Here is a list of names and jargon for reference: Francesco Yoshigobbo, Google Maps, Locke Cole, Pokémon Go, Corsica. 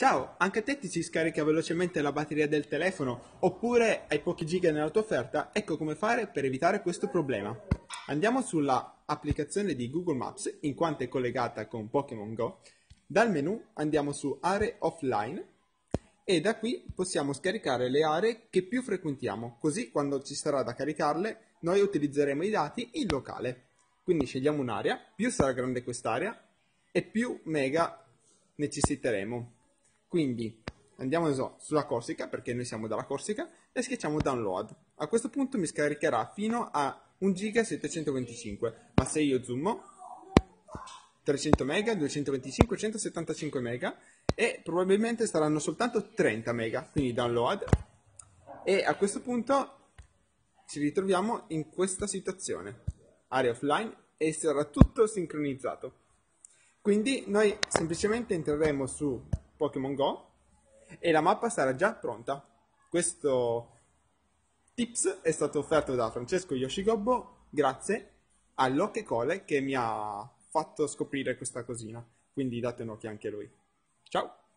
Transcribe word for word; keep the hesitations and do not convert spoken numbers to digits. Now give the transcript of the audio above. Ciao, anche te ti si scarica velocemente la batteria del telefono oppure hai pochi giga nella tua offerta? Ecco come fare per evitare questo problema. Andiamo sulla applicazione di Google Maps, in quanto è collegata con Pokémon Go. Dal menu andiamo su Aree Offline e da qui possiamo scaricare le aree che più frequentiamo, così quando ci sarà da caricarle noi utilizzeremo i dati in locale. Quindi scegliamo un'area, più sarà grande quest'area e più mega necessiteremo. Quindi andiamo sulla Corsica, perché noi siamo dalla Corsica, e schiacciamo download. A questo punto mi scaricherà fino a un giga settecentoventicinque, ma se io zoomo, trecento mega, duecentoventicinque, centosettantacinque mega, e probabilmente saranno soltanto trenta mega, quindi download. E a questo punto ci ritroviamo in questa situazione, area offline, e sarà tutto sincronizzato. Quindi noi semplicemente entreremo su Pokémon Go e la mappa sarà già pronta. Questo tips è stato offerto da Francesco Yoshigobbo grazie a Locke Cole che mi ha fatto scoprire questa cosina, quindi date un'occhia anche a lui. Ciao!